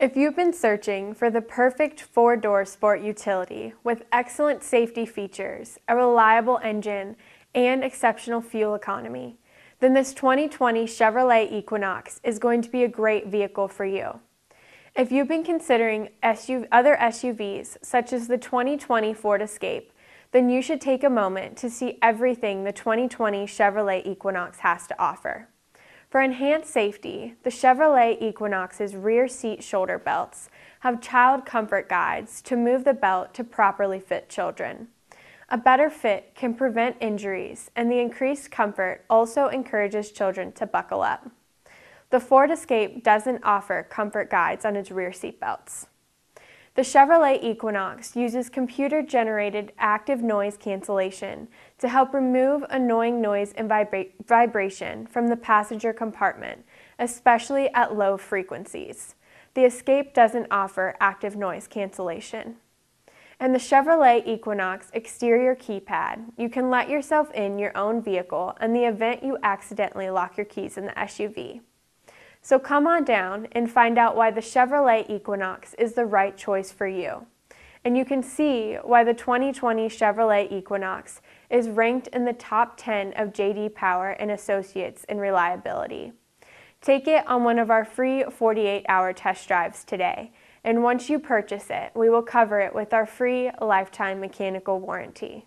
If you've been searching for the perfect four-door sport utility with excellent safety features, a reliable engine, and exceptional fuel economy, then this 2020 Chevrolet Equinox is going to be a great vehicle for you. If you've been considering other SUVs, such as the 2020 Ford Escape, then you should take a moment to see everything the 2020 Chevrolet Equinox has to offer. For enhanced safety, the Chevrolet Equinox's rear seat shoulder belts have child comfort guides to move the belt to properly fit children. A better fit can prevent injuries, and the increased comfort also encourages children to buckle up. The Ford Escape doesn't offer comfort guides on its rear seat belts. The Chevrolet Equinox uses computer-generated active noise cancellation to help remove annoying noise and vibration from the passenger compartment, especially at low frequencies. The Escape doesn't offer active noise cancellation. And the Chevrolet Equinox exterior keypad, you can let yourself in your own vehicle in the event you accidentally lock your keys in the SUV. So come on down and find out why the Chevrolet Equinox is the right choice for you. And you can see why the 2020 Chevrolet Equinox is ranked in the top 10 of JD Power and Associates in reliability. Take it on one of our free 48-hour test drives today. And once you purchase it, we will cover it with our free lifetime mechanical warranty.